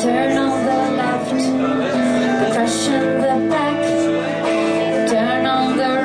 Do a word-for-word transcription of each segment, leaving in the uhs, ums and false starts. Turn on the left, depression the back. Turn on the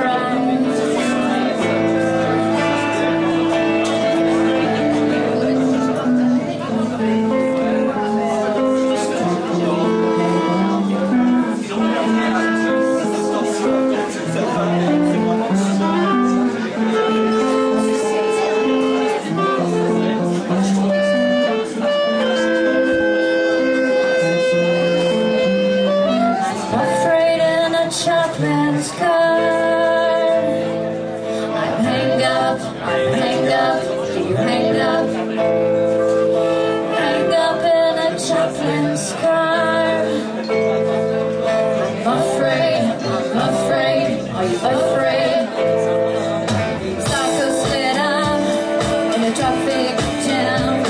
Chapman's car. I'm hanged up, I'm hanged up, you hanged up. Hanged up in a Chapman's car. I'm afraid, I'm afraid, are you afraid? Psycho split up in a traffic jam.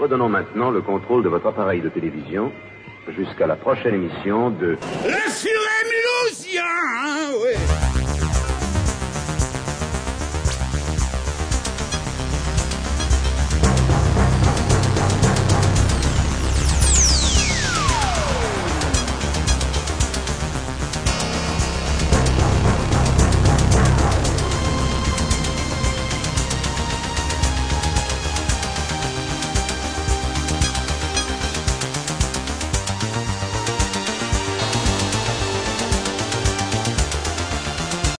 Redonnons maintenant le contrôle de votre appareil de télévision jusqu'à la prochaine émission de...